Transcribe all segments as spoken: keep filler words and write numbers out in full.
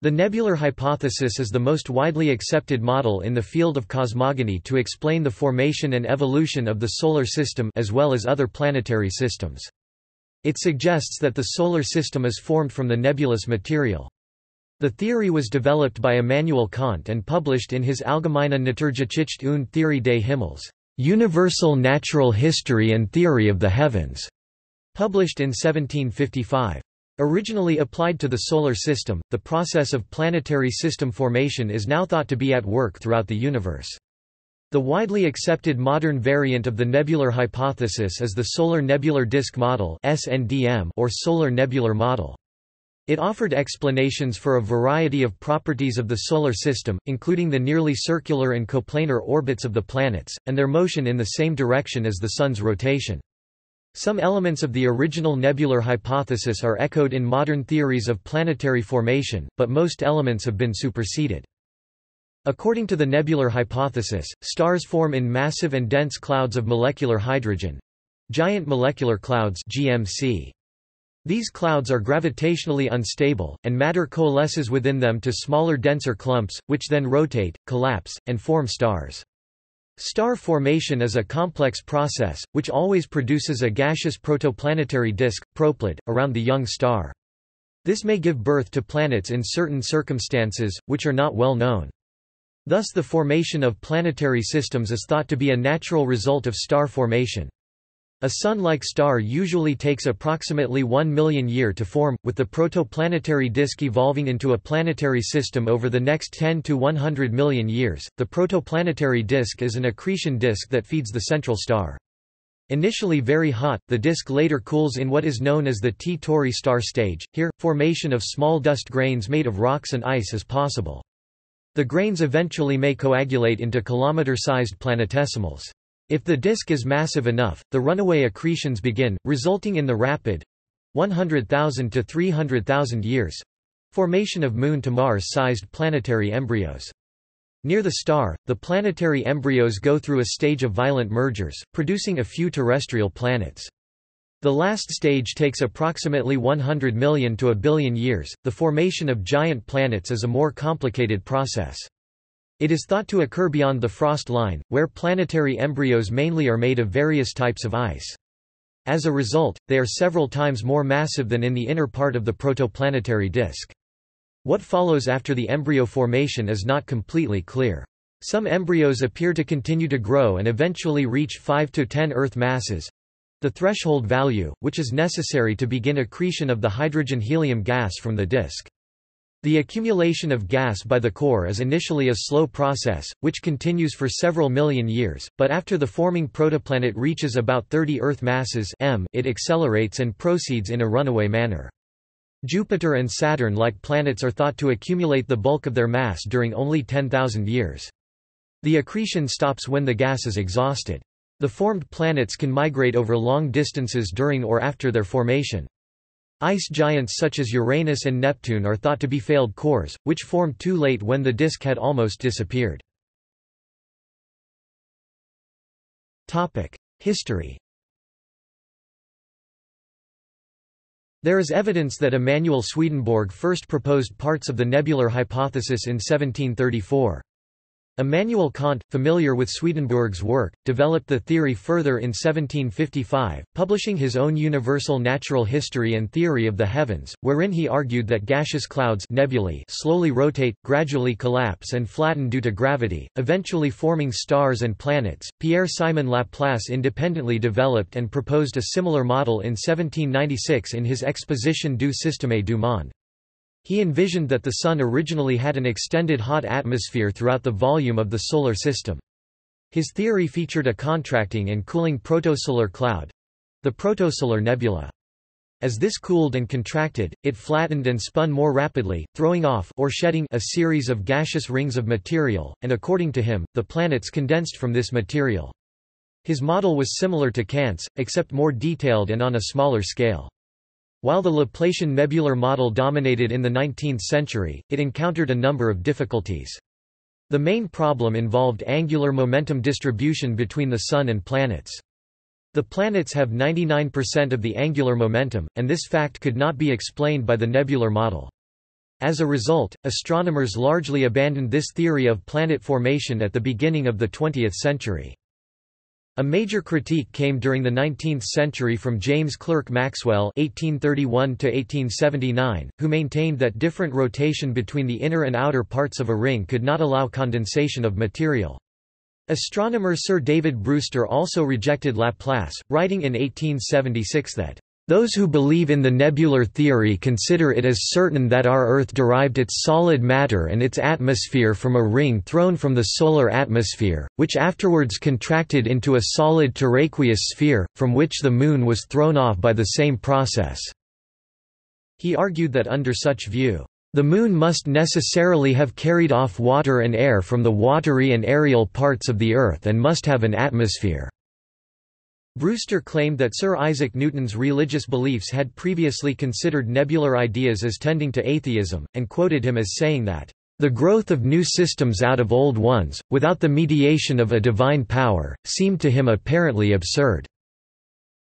The nebular hypothesis is the most widely accepted model in the field of cosmogony to explain the formation and evolution of the Solar System as well as other planetary systems. It suggests that the Solar System is formed from the nebulous material. The theory was developed by Immanuel Kant and published in his Allgemeine Naturgeschichte und Theorie des Himmels, Universal Natural History and Theory of the Heavens, published in seventeen fifty-five. Originally applied to the Solar System, the process of planetary system formation is now thought to be at work throughout the universe. The widely accepted modern variant of the nebular hypothesis is the solar nebular disk model (S N D M) or solar nebular model. It offered explanations for a variety of properties of the Solar System, including the nearly circular and coplanar orbits of the planets, and their motion in the same direction as the Sun's rotation. Some elements of the original nebular hypothesis are echoed in modern theories of planetary formation, but most elements have been superseded. According to the nebular hypothesis, stars form in massive and dense clouds of molecular hydrogen—giant molecular clouds G M C. These clouds are gravitationally unstable, and matter coalesces within them to smaller denser clumps, which then rotate, collapse, and form stars. Star formation is a complex process, which always produces a gaseous protoplanetary disk, proplyd, around the young star. This may give birth to planets in certain circumstances, which are not well known. Thus the formation of planetary systems is thought to be a natural result of star formation. A Sun-like star usually takes approximately one million years to form, with the protoplanetary disk evolving into a planetary system over the next ten to one hundred million years. The protoplanetary disk is an accretion disk that feeds the central star. Initially very hot, the disk later cools in what is known as the T Tauri star stage. Here, formation of small dust grains made of rocks and ice is possible. The grains eventually may coagulate into kilometer-sized planetesimals. If the disk is massive enough, the runaway accretions begin, resulting in the rapid one hundred thousand to three hundred thousand years formation of Moon to Mars-sized planetary embryos. Near the star, the planetary embryos go through a stage of violent mergers, producing a few terrestrial planets. The last stage takes approximately one hundred million to a billion years. The formation of giant planets is a more complicated process. It is thought to occur beyond the frost line, where planetary embryos mainly are made of various types of ice. As a result, they are several times more massive than in the inner part of the protoplanetary disk. What follows after the embryo formation is not completely clear. Some embryos appear to continue to grow and eventually reach five to ten Earth masses—the threshold value, which is necessary to begin accretion of the hydrogen-helium gas from the disk. The accumulation of gas by the core is initially a slow process, which continues for several million years, but after the forming protoplanet reaches about thirty Earth masses m, it accelerates and proceeds in a runaway manner. Jupiter and Saturn-like planets are thought to accumulate the bulk of their mass during only ten thousand years. The accretion stops when the gas is exhausted. The formed planets can migrate over long distances during or after their formation. Ice giants such as Uranus and Neptune are thought to be failed cores, which formed too late when the disk had almost disappeared. History. There is evidence that Immanuel Swedenborg first proposed parts of the nebular hypothesis in seventeen thirty-four. Immanuel Kant, familiar with Swedenborg's work, developed the theory further in seventeen fifty-five, publishing his own Universal Natural History and Theory of the Heavens, wherein he argued that gaseous clouds nebulae slowly rotate, gradually collapse and flatten due to gravity, eventually forming stars and planets. Pierre Simon Laplace independently developed and proposed a similar model in seventeen ninety-six in his Exposition du Système du Monde. He envisioned that the Sun originally had an extended hot atmosphere throughout the volume of the Solar System. His theory featured a contracting and cooling protosolar cloud—the protosolar nebula. As this cooled and contracted, it flattened and spun more rapidly, throwing off or shedding a series of gaseous rings of material, and according to him, the planets condensed from this material. His model was similar to Kant's, except more detailed and on a smaller scale. While the Laplacian nebular model dominated in the nineteenth century, it encountered a number of difficulties. The main problem involved angular momentum distribution between the Sun and planets. The planets have ninety-nine percent of the angular momentum, and this fact could not be explained by the nebular model. As a result, astronomers largely abandoned this theory of planet formation at the beginning of the twentieth century. A major critique came during the nineteenth century from James Clerk Maxwell (eighteen thirty-one to eighteen seventy-nine), who maintained that different rotation between the inner and outer parts of a ring could not allow condensation of material. Astronomer Sir David Brewster also rejected Laplace, writing in eighteen seventy-six that those who believe in the nebular theory consider it as certain that our Earth derived its solid matter and its atmosphere from a ring thrown from the solar atmosphere, which afterwards contracted into a solid terraqueous sphere, from which the Moon was thrown off by the same process. He argued that under such view, the Moon must necessarily have carried off water and air from the watery and aerial parts of the Earth and must have an atmosphere. Brewster claimed that Sir Isaac Newton's religious beliefs had previously considered nebular ideas as tending to atheism, and quoted him as saying that, "...the growth of new systems out of old ones, without the mediation of a divine power, seemed to him apparently absurd."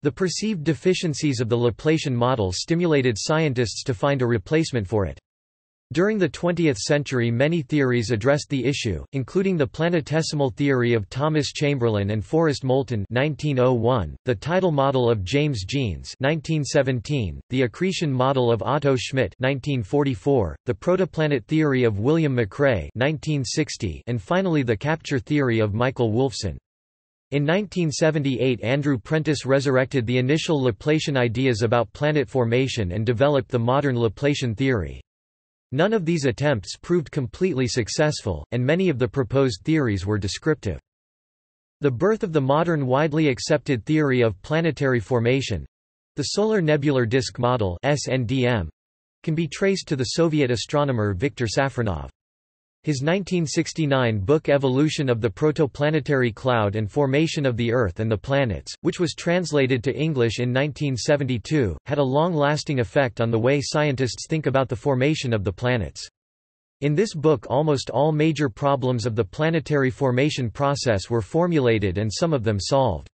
The perceived deficiencies of the Laplacian model stimulated scientists to find a replacement for it. During the twentieth century, many theories addressed the issue, including the planetesimal theory of Thomas Chamberlain and Forrest Moulton (nineteen oh one), the tidal model of James Jeans (nineteen seventeen), the accretion model of Otto Schmidt (nineteen forty-four), the protoplanet theory of William McCrae (nineteen sixty), and finally the capture theory of Michael Wolfson. In nineteen seventy-eight, Andrew Prentice resurrected the initial Laplacian ideas about planet formation and developed the modern Laplacian theory. None of these attempts proved completely successful, and many of the proposed theories were descriptive. The birth of the modern widely accepted theory of planetary formation—the solar nebular disk model (S N D M)—can be traced to the Soviet astronomer Viktor Safronov. His nineteen sixty-nine book Evolution of the Protoplanetary Cloud and Formation of the Earth and the Planets, which was translated to English in nineteen seventy-two, had a long-lasting effect on the way scientists think about the formation of the planets. In this book, almost all major problems of the planetary formation process were formulated and some of them solved.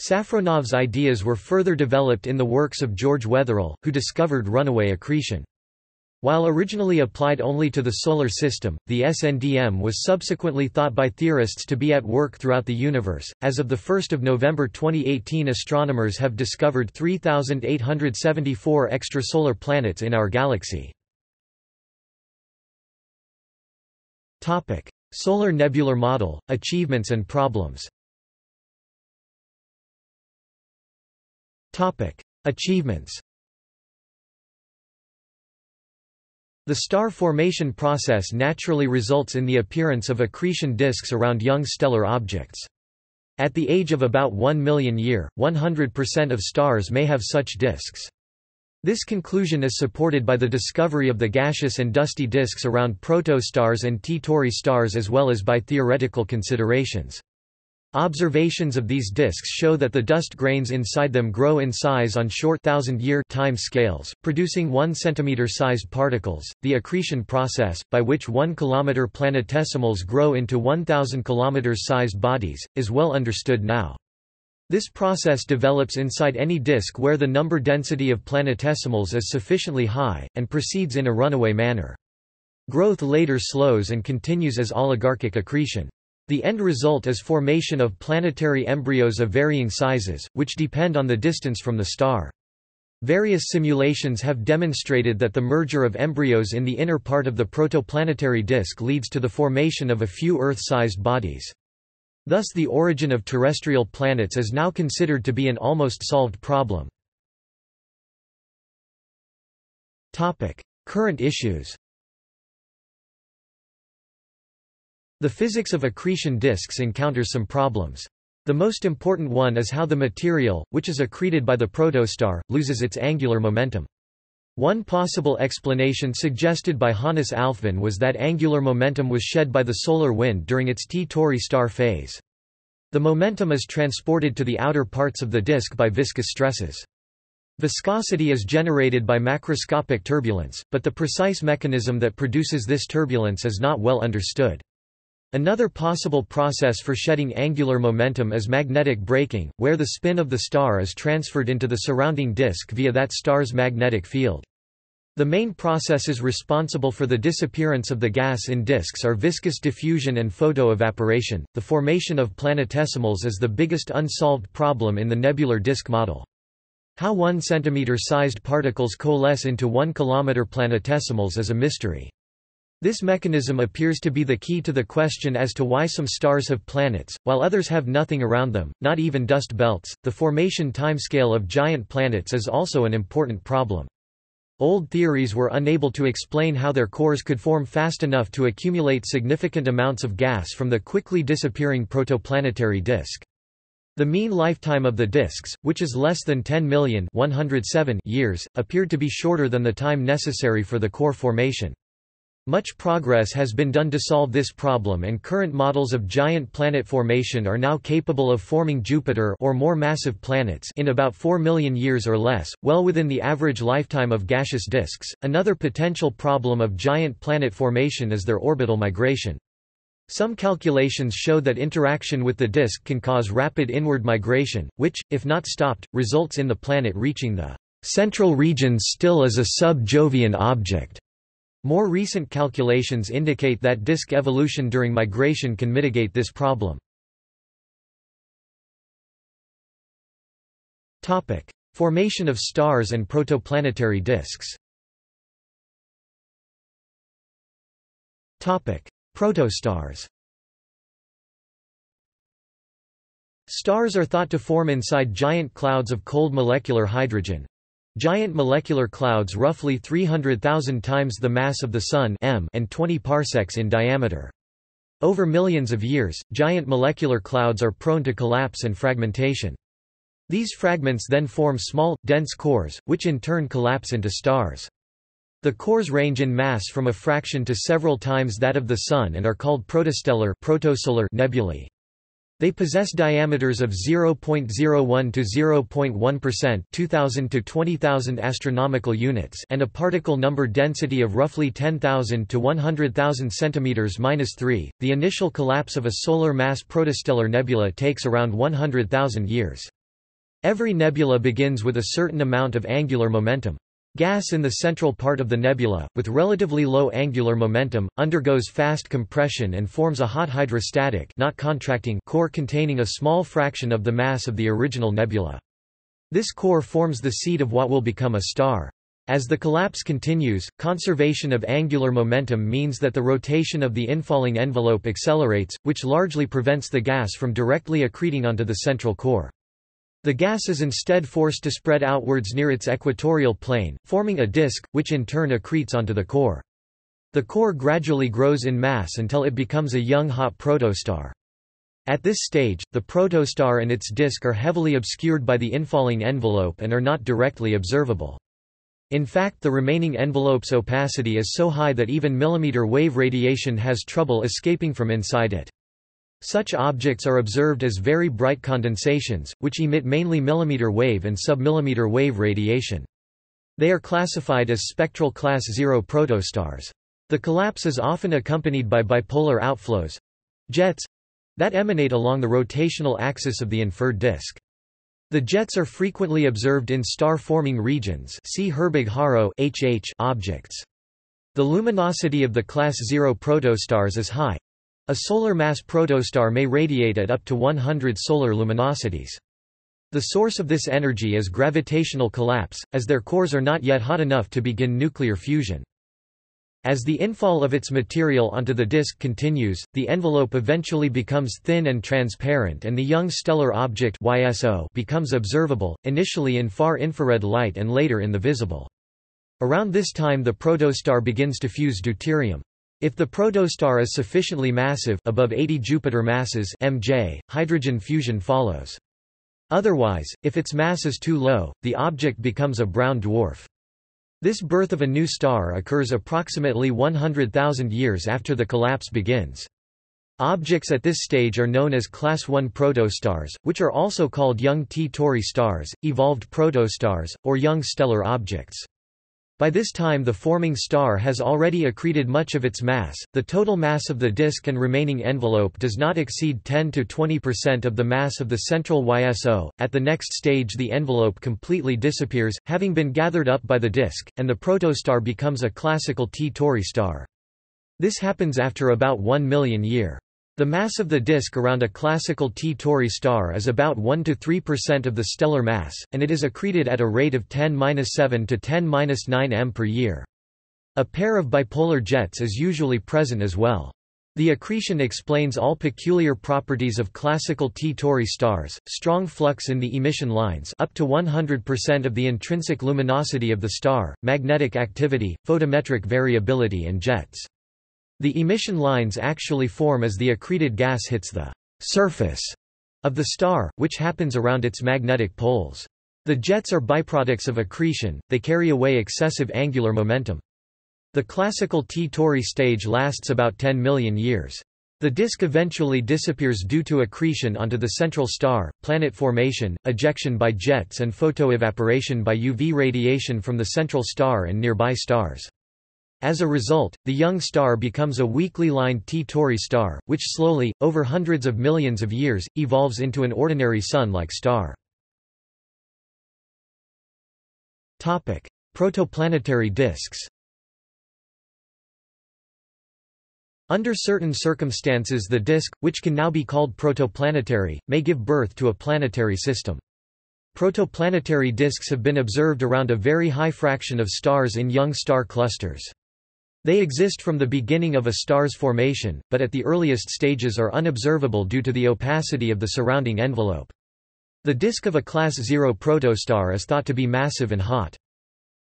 Safronov's ideas were further developed in the works of George Wetherill, who discovered runaway accretion. While originally applied only to the Solar System, the S N D M was subsequently thought by theorists to be at work throughout the universe. As of the first of November twenty eighteen, astronomers have discovered three thousand eight hundred seventy-four extrasolar planets in our galaxy. Topic: Solar Nebular Model: Achievements and Problems. Topic: Achievements. The star formation process naturally results in the appearance of accretion disks around young stellar objects. At the age of about one million years, one hundred percent of stars may have such disks. This conclusion is supported by the discovery of the gaseous and dusty disks around protostars and T Tauri stars, as well as by theoretical considerations. Observations of these disks show that the dust grains inside them grow in size on short thousand-year time scales, producing one centimeter sized particles. The accretion process, by which one kilometer planetesimals grow into one thousand kilometer sized bodies, is well understood now. This process develops inside any disk where the number density of planetesimals is sufficiently high, and proceeds in a runaway manner. Growth later slows and continues as oligarchic accretion. The end result is formation of planetary embryos of varying sizes, which depend on the distance from the star. Various simulations have demonstrated that the merger of embryos in the inner part of the protoplanetary disk leads to the formation of a few Earth-sized bodies. Thus the origin of terrestrial planets is now considered to be an almost solved problem. Topic: Current issues. The physics of accretion disks encounters some problems. The most important one is how the material, which is accreted by the protostar, loses its angular momentum. One possible explanation suggested by Hannes Alfvén was that angular momentum was shed by the solar wind during its T Tauri star phase. The momentum is transported to the outer parts of the disk by viscous stresses. Viscosity is generated by macroscopic turbulence, but the precise mechanism that produces this turbulence is not well understood. Another possible process for shedding angular momentum is magnetic braking, where the spin of the star is transferred into the surrounding disk via that star's magnetic field. The main processes responsible for the disappearance of the gas in disks are viscous diffusion and photoevaporation. The formation of planetesimals is the biggest unsolved problem in the nebular disk model. How one centimeter sized particles coalesce into one kilometer planetesimals is a mystery. This mechanism appears to be the key to the question as to why some stars have planets, while others have nothing around them, not even dust belts. The formation timescale of giant planets is also an important problem. Old theories were unable to explain how their cores could form fast enough to accumulate significant amounts of gas from the quickly disappearing protoplanetary disk. The mean lifetime of the disks, which is less than ten million one hundred seven years, appeared to be shorter than the time necessary for the core formation. Much progress has been done to solve this problem, and current models of giant planet formation are now capable of forming Jupiter or more massive planets in about four million years or less, well within the average lifetime of gaseous disks. Another potential problem of giant planet formation is their orbital migration. Some calculations show that interaction with the disk can cause rapid inward migration, which, if not stopped, results in the planet reaching the central regions still as a sub-Jovian object. More recent calculations indicate that disk evolution during migration can mitigate this problem. Topic: Formation of stars and protoplanetary disks. Topic: Protostars. Stars are thought to form inside giant clouds of cold molecular hydrogen. Giant molecular clouds roughly three hundred thousand times the mass of the Sun m and twenty parsecs in diameter. Over millions of years, giant molecular clouds are prone to collapse and fragmentation. These fragments then form small, dense cores, which in turn collapse into stars. The cores range in mass from a fraction to several times that of the Sun and are called protostellar protosolar nebulae. They possess diameters of zero point zero one to zero point one percent, two thousand to twenty thousand astronomical units, and a particle number density of roughly ten thousand to one hundred thousand centimeters minus three. The initial collapse of a solar mass protostellar nebula takes around one hundred thousand years. Every nebula begins with a certain amount of angular momentum. Gas in the central part of the nebula, with relatively low angular momentum, undergoes fast compression and forms a hot hydrostatic, not contracting, core containing a small fraction of the mass of the original nebula. This core forms the seed of what will become a star. As the collapse continues, conservation of angular momentum means that the rotation of the infalling envelope accelerates, which largely prevents the gas from directly accreting onto the central core. The gas is instead forced to spread outwards near its equatorial plane, forming a disk, which in turn accretes onto the core. The core gradually grows in mass until it becomes a young hot protostar. At this stage, the protostar and its disk are heavily obscured by the infalling envelope and are not directly observable. In fact, the remaining envelope's opacity is so high that even millimeter wave radiation has trouble escaping from inside it. Such objects are observed as very bright condensations, which emit mainly millimeter wave and submillimeter wave radiation. They are classified as spectral class zero protostars. The collapse is often accompanied by bipolar outflows—jets—that emanate along the rotational axis of the inferred disk. The jets are frequently observed in star-forming regions, see Herbig Haro objects. The luminosity of the class zero protostars is high. A solar mass protostar may radiate at up to one hundred solar luminosities. The source of this energy is gravitational collapse, as their cores are not yet hot enough to begin nuclear fusion. As the infall of its material onto the disk continues, the envelope eventually becomes thin and transparent and the young stellar object Y S O becomes observable, initially in far infrared light and later in the visible. Around this time the protostar begins to fuse deuterium. If the protostar is sufficiently massive, above eighty Jupiter masses M J, hydrogen fusion follows. Otherwise, if its mass is too low, the object becomes a brown dwarf. This birth of a new star occurs approximately one hundred thousand years after the collapse begins. Objects at this stage are known as class one protostars, which are also called young T Tauri stars, evolved protostars, or young stellar objects. By this time the forming star has already accreted much of its mass. The total mass of the disk and remaining envelope does not exceed ten to twenty percent of the mass of the central Y S O. At the next stage the envelope completely disappears, having been gathered up by the disk, and the protostar becomes a classical T Tauri star. This happens after about one million years. The mass of the disk around a classical T Tauri star is about one to three percent of the stellar mass, and it is accreted at a rate of ten to the seven to ten to the nine m per year. A pair of bipolar jets is usually present as well. The accretion explains all peculiar properties of classical T Tauri stars: strong flux in the emission lines up to one hundred percent of the intrinsic luminosity of the star, magnetic activity, photometric variability and jets. The emission lines actually form as the accreted gas hits the surface of the star, which happens around its magnetic poles. The jets are byproducts of accretion, they carry away excessive angular momentum. The classical T Tauri stage lasts about ten million years. The disk eventually disappears due to accretion onto the central star, planet formation, ejection by jets and photoevaporation by U V radiation from the central star and nearby stars. As a result, the young star becomes a weakly lined T Tauri star, which slowly, over hundreds of millions of years, evolves into an ordinary Sun-like star. Topic: Protoplanetary disks. Under certain circumstances, the disk, which can now be called protoplanetary, may give birth to a planetary system. Protoplanetary disks have been observed around a very high fraction of stars in young star clusters. They exist from the beginning of a star's formation, but at the earliest stages are unobservable due to the opacity of the surrounding envelope. The disk of a class zero protostar is thought to be massive and hot.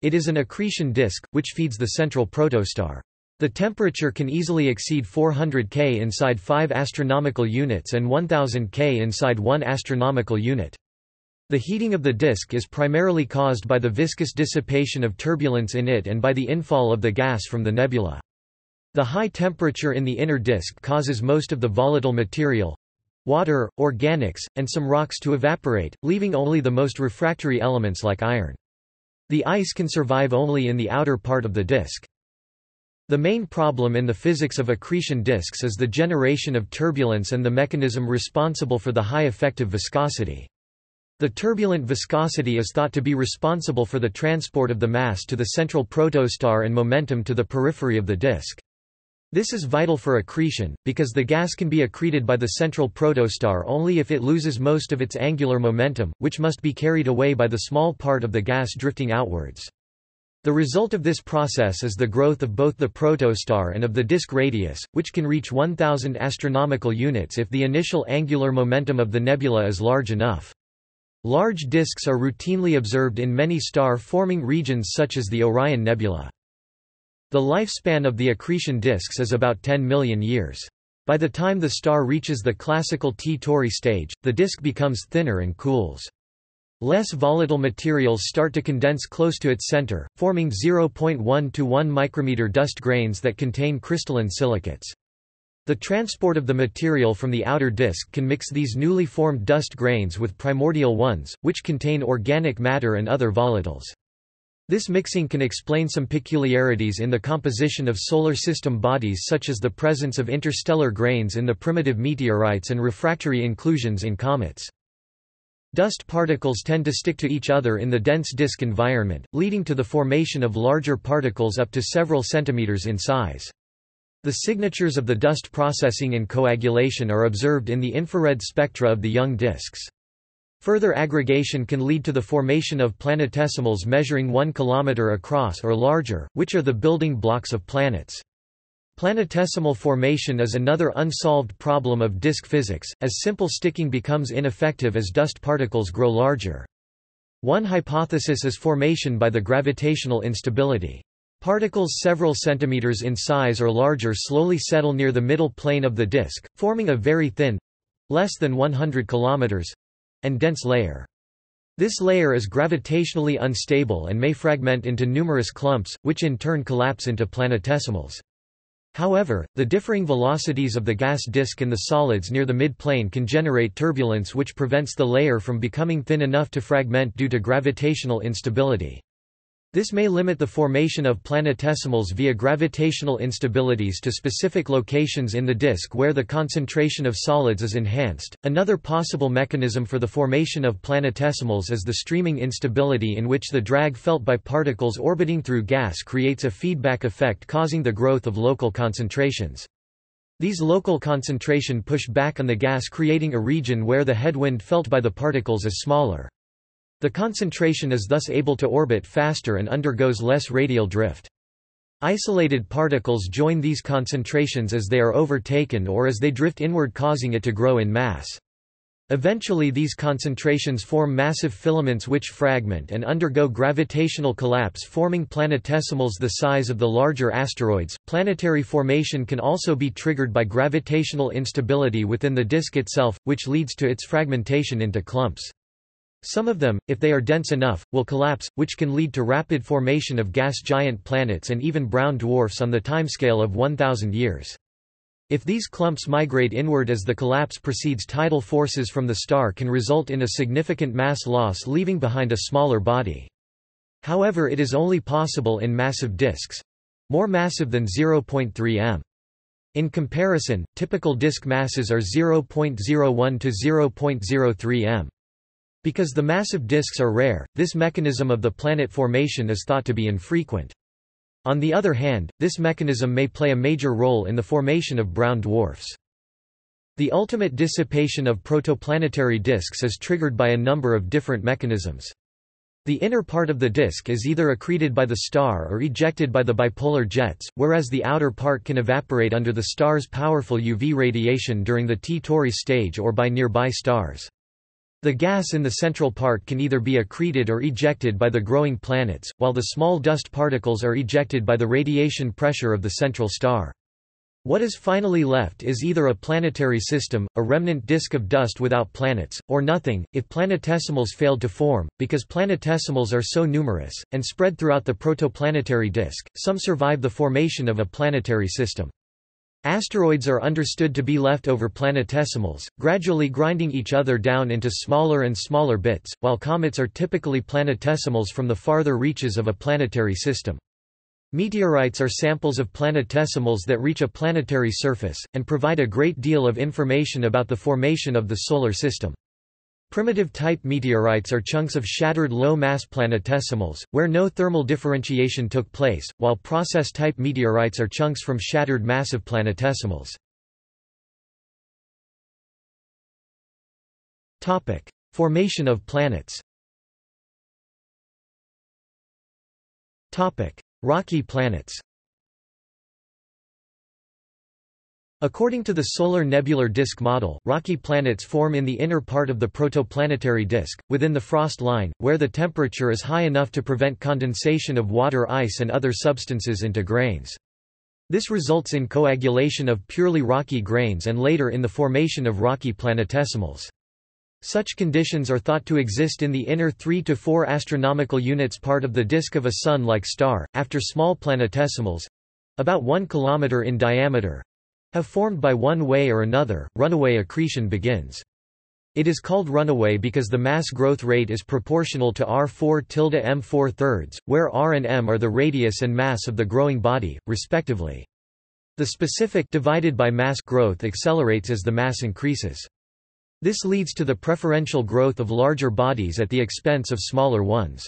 It is an accretion disk, which feeds the central protostar. The temperature can easily exceed four hundred Kelvin inside five astronomical units and one thousand Kelvin inside one astronomical unit. The heating of the disk is primarily caused by the viscous dissipation of turbulence in it and by the infall of the gas from the nebula. The high temperature in the inner disk causes most of the volatile material—water, organics, and some rocks to evaporate, leaving only the most refractory elements like iron. The ice can survive only in the outer part of the disk. The main problem in the physics of accretion disks is the generation of turbulence and the mechanism responsible for the high effective viscosity. The turbulent viscosity is thought to be responsible for the transport of the mass to the central protostar and momentum to the periphery of the disk. This is vital for accretion, because the gas can be accreted by the central protostar only if it loses most of its angular momentum, which must be carried away by the small part of the gas drifting outwards. The result of this process is the growth of both the protostar and of the disk radius, which can reach one thousand astronomical units if the initial angular momentum of the nebula is large enough. Large disks are routinely observed in many star-forming regions such as the Orion Nebula. The lifespan of the accretion disks is about ten million years. By the time the star reaches the classical T Tauri stage, the disk becomes thinner and cools. Less volatile materials start to condense close to its center, forming zero point one to one micrometer dust grains that contain crystalline silicates. The transport of the material from the outer disk can mix these newly formed dust grains with primordial ones, which contain organic matter and other volatiles. This mixing can explain some peculiarities in the composition of solar system bodies, such as the presence of interstellar grains in the primitive meteorites and refractory inclusions in comets. Dust particles tend to stick to each other in the dense disk environment, leading to the formation of larger particles up to several centimeters in size. The signatures of the dust processing and coagulation are observed in the infrared spectra of the young disks. Further aggregation can lead to the formation of planetesimals measuring one kilometer across or larger, which are the building blocks of planets. Planetesimal formation is another unsolved problem of disk physics, as simple sticking becomes ineffective as dust particles grow larger. One hypothesis is formation by the gravitational instability. Particles several centimeters in size or larger slowly settle near the middle plane of the disk, forming a very thin, less than one hundred kilometers, and dense layer. This layer is gravitationally unstable and may fragment into numerous clumps, which in turn collapse into planetesimals. However, the differing velocities of the gas disk and the solids near the midplane can generate turbulence, which prevents the layer from becoming thin enough to fragment due to gravitational instability. This may limit the formation of planetesimals via gravitational instabilities to specific locations in the disk where the concentration of solids is enhanced. Another possible mechanism for the formation of planetesimals is the streaming instability, in which the drag felt by particles orbiting through gas creates a feedback effect causing the growth of local concentrations. These local concentration push back on the gas, creating a region where the headwind felt by the particles is smaller. The concentration is thus able to orbit faster and undergoes less radial drift. Isolated particles join these concentrations as they are overtaken or as they drift inward, causing it to grow in mass. Eventually these concentrations form massive filaments which fragment and undergo gravitational collapse, forming planetesimals the size of the larger asteroids. Planetary formation can also be triggered by gravitational instability within the disk itself, which leads to its fragmentation into clumps. Some of them, if they are dense enough, will collapse, which can lead to rapid formation of gas giant planets and even brown dwarfs on the timescale of one thousand years. If these clumps migrate inward as the collapse proceeds, tidal forces from the star can result in a significant mass loss, leaving behind a smaller body. However, it is only possible in massive disks, more massive than zero point three M. In comparison, typical disk masses are zero point zero one to zero point zero three M. Because the massive disks are rare, this mechanism of the planet formation is thought to be infrequent. On the other hand, this mechanism may play a major role in the formation of brown dwarfs. The ultimate dissipation of protoplanetary disks is triggered by a number of different mechanisms. The inner part of the disk is either accreted by the star or ejected by the bipolar jets, whereas the outer part can evaporate under the star's powerful U V radiation during the T Tauri stage or by nearby stars. The gas in the central part can either be accreted or ejected by the growing planets, while the small dust particles are ejected by the radiation pressure of the central star. What is finally left is either a planetary system, a remnant disk of dust without planets, or nothing, if planetesimals failed to form. Because planetesimals are so numerous, and spread throughout the protoplanetary disk, some survive the formation of a planetary system. Asteroids are understood to be leftover planetesimals, gradually grinding each other down into smaller and smaller bits, while comets are typically planetesimals from the farther reaches of a planetary system. Meteorites are samples of planetesimals that reach a planetary surface, and provide a great deal of information about the formation of the Solar System. Primitive-type meteorites are chunks of shattered low-mass planetesimals, where no thermal differentiation took place, while process-type meteorites are chunks from shattered massive planetesimals. Topic: Formation of planets. Topic: Rocky planets. According to the solar nebular disk model, rocky planets form in the inner part of the protoplanetary disk, within the frost line, where the temperature is high enough to prevent condensation of water, ice and other substances into grains. This results in coagulation of purely rocky grains and later in the formation of rocky planetesimals. Such conditions are thought to exist in the inner three to four astronomical units part of the disk of a sun-like star, after small planetesimals—about one kilometer in diameter— have formed by one way or another, runaway accretion begins. It is called runaway because the mass growth rate is proportional to R four tilde M four thirds, where R and M are the radius and mass of the growing body, respectively. The specific divided by mass growth accelerates as the mass increases. This leads to the preferential growth of larger bodies at the expense of smaller ones.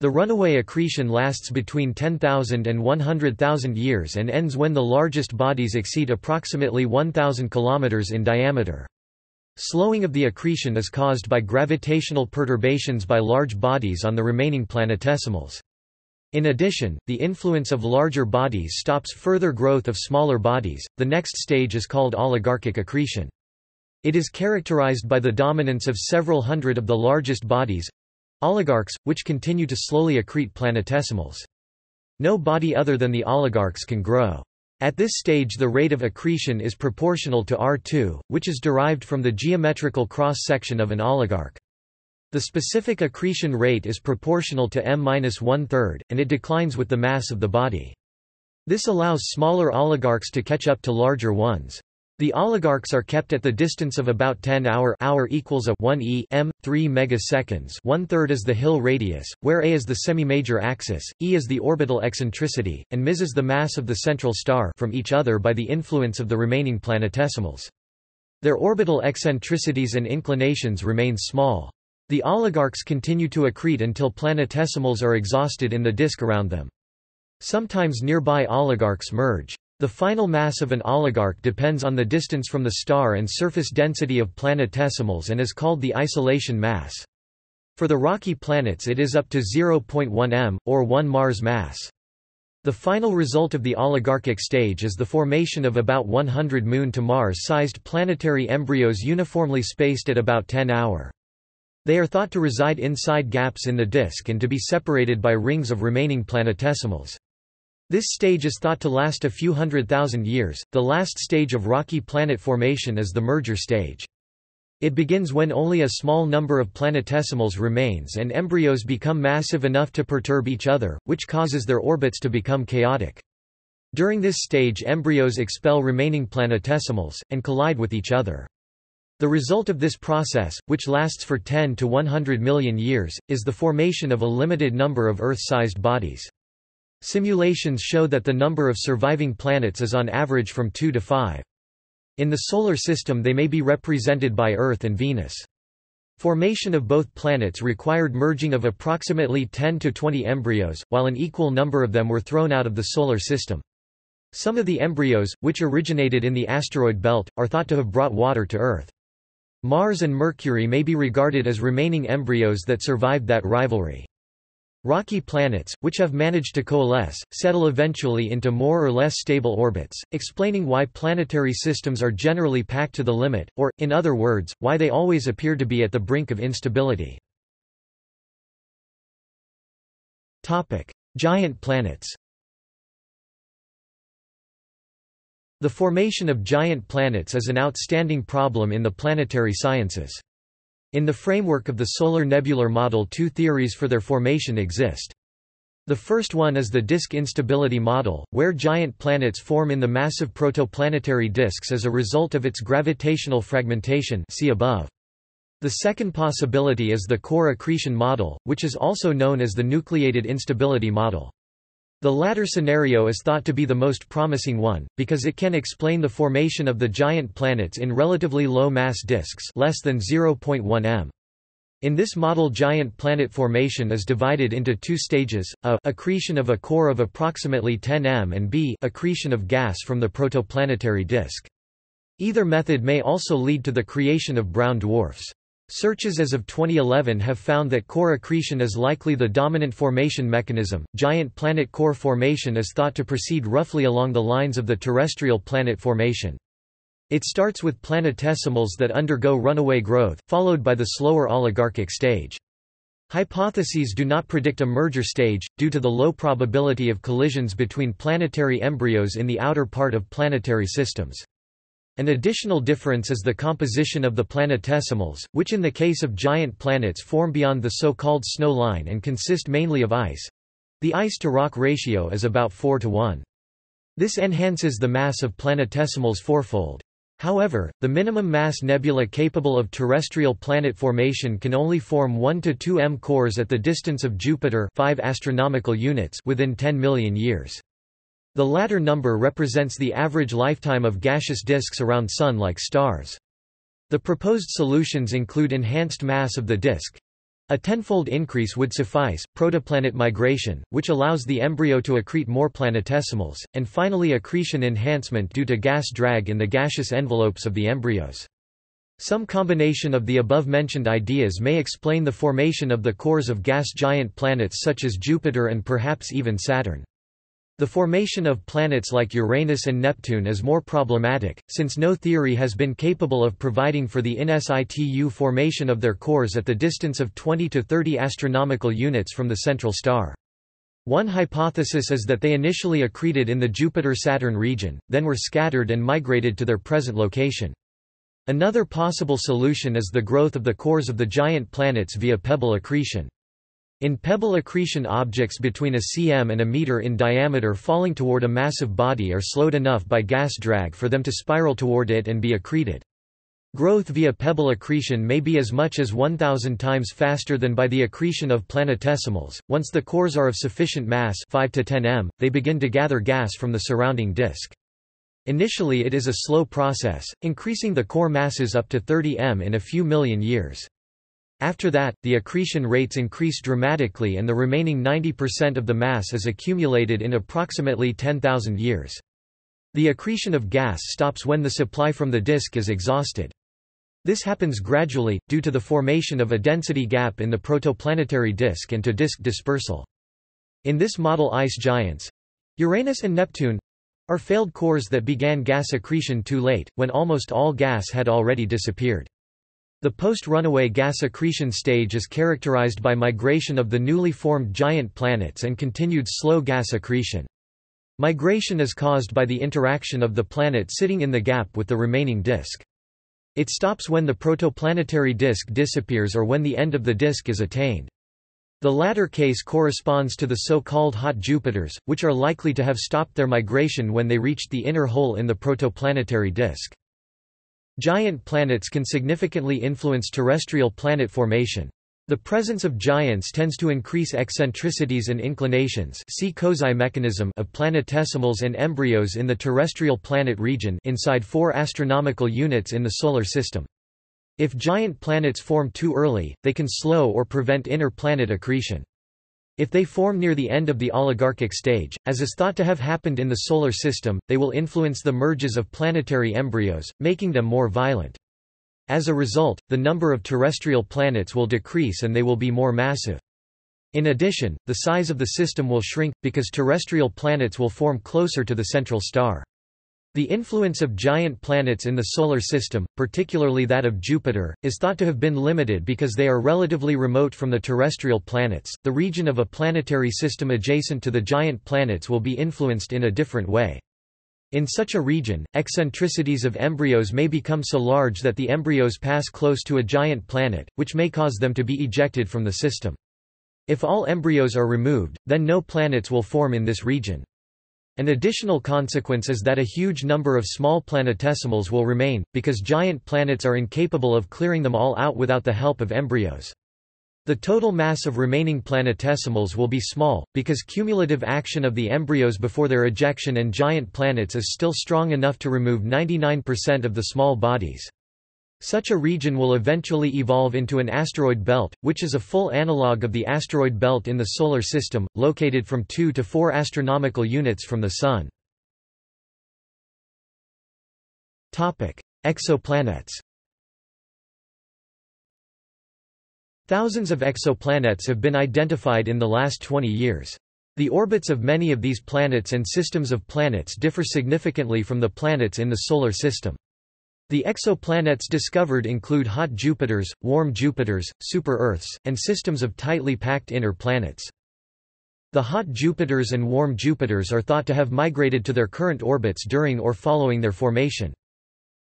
The runaway accretion lasts between ten thousand and one hundred thousand years and ends when the largest bodies exceed approximately one thousand kilometers in diameter. Slowing of the accretion is caused by gravitational perturbations by large bodies on the remaining planetesimals. In addition, the influence of larger bodies stops further growth of smaller bodies. The next stage is called oligarchic accretion. It is characterized by the dominance of several hundred of the largest bodies, oligarchs, which continue to slowly accrete planetesimals. No body other than the oligarchs can grow. At this stage the rate of accretion is proportional to R two, which is derived from the geometrical cross-section of an oligarch. The specific accretion rate is proportional to M minus one third, and it declines with the mass of the body. This allows smaller oligarchs to catch up to larger ones. The oligarchs are kept at the distance of about ten hour hour equals a one E M, three megaseconds, one third is the Hill radius, where A is the semi-major axis, E is the orbital eccentricity, and M is the mass of the central star from each other by the influence of the remaining planetesimals. Their orbital eccentricities and inclinations remain small. The oligarchs continue to accrete until planetesimals are exhausted in the disk around them. Sometimes nearby oligarchs merge. The final mass of an oligarch depends on the distance from the star and surface density of planetesimals and is called the isolation mass. For the rocky planets it is up to zero point one M, or one Mars mass. The final result of the oligarchic stage is the formation of about one hundred Moon to Mars-sized planetary embryos uniformly spaced at about ten hour. They are thought to reside inside gaps in the disk and to be separated by rings of remaining planetesimals. This stage is thought to last a few hundred thousand years. The last stage of rocky planet formation is the merger stage. It begins when only a small number of planetesimals remains and embryos become massive enough to perturb each other, which causes their orbits to become chaotic. During this stage, embryos expel remaining planetesimals and collide with each other. The result of this process, which lasts for ten to one hundred million years, is the formation of a limited number of Earth-sized bodies. Simulations show that the number of surviving planets is on average from two to five. In the Solar System they may be represented by Earth and Venus. Formation of both planets required merging of approximately ten to twenty embryos, while an equal number of them were thrown out of the Solar System. Some of the embryos, which originated in the asteroid belt, are thought to have brought water to Earth. Mars and Mercury may be regarded as remaining embryos that survived that rivalry. Rocky planets, which have managed to coalesce, settle eventually into more or less stable orbits, explaining why planetary systems are generally packed to the limit, or, in other words, why they always appear to be at the brink of instability. Topic: Giant planets. The formation of giant planets is an outstanding problem in the planetary sciences. In the framework of the solar nebular model, two theories for their formation exist. The first one is the disk instability model, where giant planets form in the massive protoplanetary disks as a result of its gravitational fragmentation, see above. The second possibility is the core accretion model, which is also known as the nucleated instability model. The latter scenario is thought to be the most promising one, because it can explain the formation of the giant planets in relatively low-mass disks less than zero point one M. In this model, giant planet formation is divided into two stages, A. accretion of a core of approximately ten M and B. accretion of gas from the protoplanetary disk. Either method may also lead to the creation of brown dwarfs. Searches as of twenty eleven have found that core accretion is likely the dominant formation mechanism. Giant planet core formation is thought to proceed roughly along the lines of the terrestrial planet formation. It starts with planetesimals that undergo runaway growth, followed by the slower oligarchic stage. Hypotheses do not predict a merger stage, due to the low probability of collisions between planetary embryos in the outer part of planetary systems. An additional difference is the composition of the planetesimals, which in the case of giant planets form beyond the so-called snow line and consist mainly of ice. The ice-to-rock ratio is about four to one. This enhances the mass of planetesimals fourfold. However, the minimum mass nebula capable of terrestrial planet formation can only form one to two M cores at the distance of Jupiter five astronomical units within ten million years. The latter number represents the average lifetime of gaseous disks around Sun-like stars. The proposed solutions include enhanced mass of the disk. A tenfold increase would suffice, protoplanet migration, which allows the embryo to accrete more planetesimals, and finally accretion enhancement due to gas drag in the gaseous envelopes of the embryos. Some combination of the above-mentioned ideas may explain the formation of the cores of gas giant planets such as Jupiter and perhaps even Saturn. The formation of planets like Uranus and Neptune is more problematic, since no theory has been capable of providing for the in situ formation of their cores at the distance of twenty to thirty astronomical units from the central star. One hypothesis is that they initially accreted in the Jupiter-Saturn region, then were scattered and migrated to their present location. Another possible solution is the growth of the cores of the giant planets via pebble accretion. In pebble accretion, objects between a centimeter and a meter in diameter falling toward a massive body are slowed enough by gas drag for them to spiral toward it and be accreted. Growth via pebble accretion may be as much as one thousand times faster than by the accretion of planetesimals. Once the cores are of sufficient mass, five to ten meters, they begin to gather gas from the surrounding disk. Initially it is a slow process, increasing the core masses up to thirty meters in a few million years. After that, the accretion rates increase dramatically and the remaining ninety percent of the mass is accumulated in approximately ten thousand years. The accretion of gas stops when the supply from the disk is exhausted. This happens gradually, due to the formation of a density gap in the protoplanetary disk and to disk dispersal. In this model, ice giants—Uranus and Neptune—are failed cores that began gas accretion too late, when almost all gas had already disappeared. The post-runaway gas accretion stage is characterized by migration of the newly formed giant planets and continued slow gas accretion. Migration is caused by the interaction of the planet sitting in the gap with the remaining disk. It stops when the protoplanetary disk disappears or when the end of the disk is attained. The latter case corresponds to the so-called hot Jupiters, which are likely to have stopped their migration when they reached the inner hole in the protoplanetary disk. Giant planets can significantly influence terrestrial planet formation. The presence of giants tends to increase eccentricities and inclinations, see Kozai mechanism, of planetesimals and embryos in the terrestrial planet region inside four astronomical units in the Solar System. If giant planets form too early, they can slow or prevent inner planet accretion. If they form near the end of the oligarchic stage, as is thought to have happened in the Solar System, they will influence the merges of planetary embryos, making them more violent. As a result, the number of terrestrial planets will decrease and they will be more massive. In addition, the size of the system will shrink, because terrestrial planets will form closer to the central star. The influence of giant planets in the Solar System, particularly that of Jupiter, is thought to have been limited because they are relatively remote from the terrestrial planets. The region of a planetary system adjacent to the giant planets will be influenced in a different way. In such a region, eccentricities of embryos may become so large that the embryos pass close to a giant planet, which may cause them to be ejected from the system. If all embryos are removed, then no planets will form in this region. An additional consequence is that a huge number of small planetesimals will remain, because giant planets are incapable of clearing them all out without the help of embryos. The total mass of remaining planetesimals will be small, because cumulative action of the embryos before their ejection and giant planets is still strong enough to remove ninety-nine percent of the small bodies. Such a region will eventually evolve into an asteroid belt, which is a full analogue of the asteroid belt in the Solar System, located from two to four astronomical units from the Sun. Topic: Exoplanets. Thousands of exoplanets have been identified in the last twenty years. The orbits of many of these planets and systems of planets differ significantly from the planets in the Solar System. The exoplanets discovered include hot Jupiters, warm Jupiters, super-Earths, and systems of tightly packed inner planets. The hot Jupiters and warm Jupiters are thought to have migrated to their current orbits during or following their formation.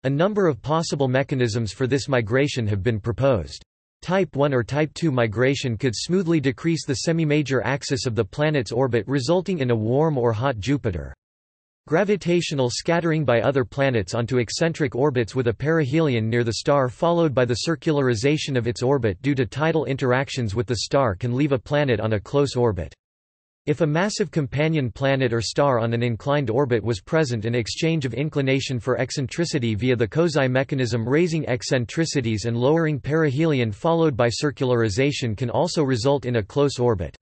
A number of possible mechanisms for this migration have been proposed. Type one or Type two migration could smoothly decrease the semi-major axis of the planet's orbit, resulting in a warm or hot Jupiter. Gravitational scattering by other planets onto eccentric orbits with a perihelion near the star, followed by the circularization of its orbit due to tidal interactions with the star, can leave a planet on a close orbit. If a massive companion planet or star on an inclined orbit was present, an exchange of inclination for eccentricity via the Kozai mechanism raising eccentricities and lowering perihelion followed by circularization can also result in a close orbit.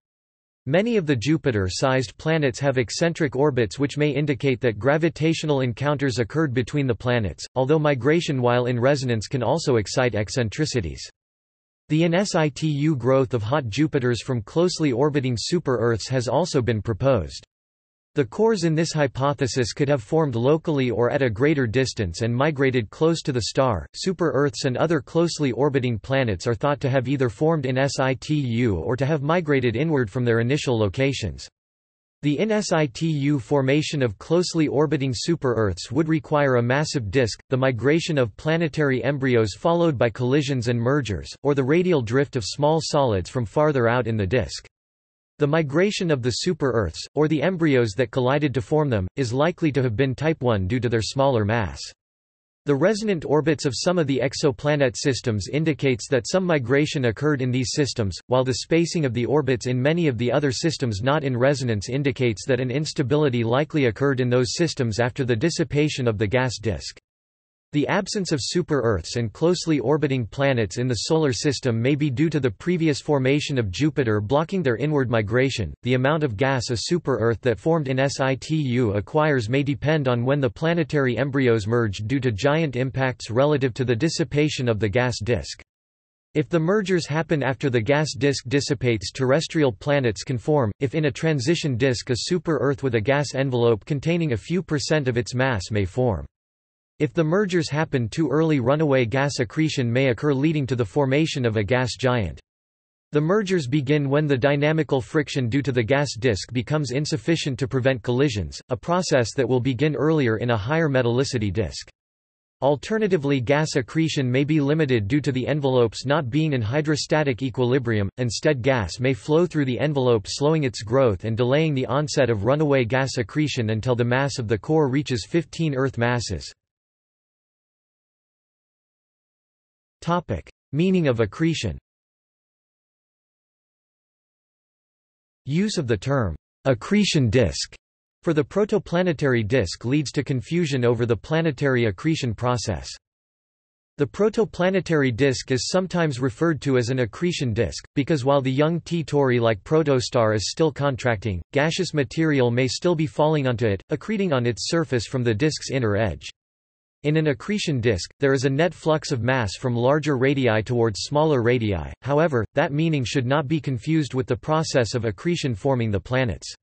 Many of the Jupiter-sized planets have eccentric orbits, which may indicate that gravitational encounters occurred between the planets, although migration while in resonance can also excite eccentricities. The insitu growth of hot Jupiters from closely orbiting super-Earths has also been proposed. The cores in this hypothesis could have formed locally or at a greater distance and migrated close to the star. Super-Earths and other closely orbiting planets are thought to have either formed in situ or to have migrated inward from their initial locations. The in situ formation of closely orbiting super-Earths would require a massive disk, the migration of planetary embryos followed by collisions and mergers, or the radial drift of small solids from farther out in the disk. The migration of the super-Earths, or the embryos that collided to form them, is likely to have been type one due to their smaller mass. The resonant orbits of some of the exoplanet systems indicates that some migration occurred in these systems, while the spacing of the orbits in many of the other systems not in resonance indicates that an instability likely occurred in those systems after the dissipation of the gas disk. The absence of super-Earths and closely orbiting planets in the Solar System may be due to the previous formation of Jupiter blocking their inward migration. The amount of gas a super-Earth that formed in situ acquires may depend on when the planetary embryos merged due to giant impacts relative to the dissipation of the gas disk. If the mergers happen after the gas disk dissipates, terrestrial planets can form. If in a transition disk, a super-Earth with a gas envelope containing a few percent of its mass may form. If the mergers happen too early, runaway gas accretion may occur, leading to the formation of a gas giant. The mergers begin when the dynamical friction due to the gas disk becomes insufficient to prevent collisions, a process that will begin earlier in a higher metallicity disk. Alternatively, gas accretion may be limited due to the envelopes not being in hydrostatic equilibrium, instead gas may flow through the envelope, slowing its growth and delaying the onset of runaway gas accretion until the mass of the core reaches fifteen Earth masses. Topic: Meaning of accretion. Use of the term accretion disk for the protoplanetary disk leads to confusion over the planetary accretion process. The protoplanetary disk is sometimes referred to as an accretion disk, because while the young T Tauri-like protostar is still contracting, gaseous material may still be falling onto it, accreting on its surface from the disk's inner edge. In an accretion disk, there is a net flux of mass from larger radii towards smaller radii, however, that meaning should not be confused with the process of accretion forming the planets.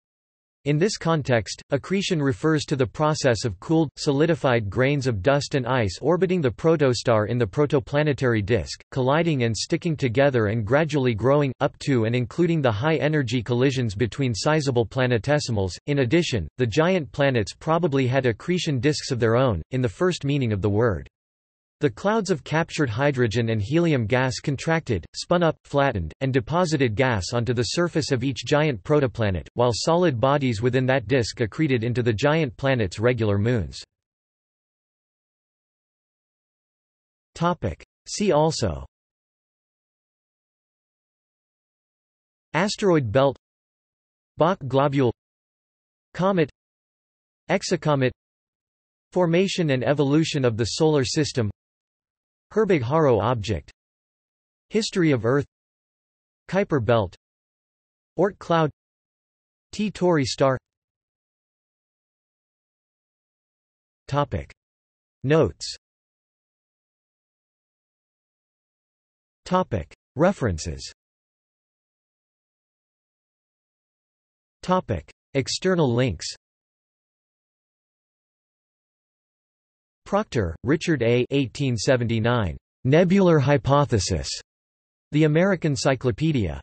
In this context, accretion refers to the process of cooled, solidified grains of dust and ice orbiting the protostar in the protoplanetary disk, colliding and sticking together and gradually growing, up to and including the high-energy collisions between sizable planetesimals. In addition, the giant planets probably had accretion disks of their own, in the first meaning of the word. The clouds of captured hydrogen and helium gas contracted, spun up, flattened, and deposited gas onto the surface of each giant protoplanet, while solid bodies within that disk accreted into the giant planet's regular moons. See also: asteroid belt, Bach globule, comet, exocomet, formation and evolution of the Solar System, Herbig Haro object, history of Earth, Kuiper belt, Oort cloud, T Tauri star. Topic Notes. Topic References. Topic External links. Proctor, Richard A. eighteen seventy-nine. Nebular hypothesis. The American Cyclopedia.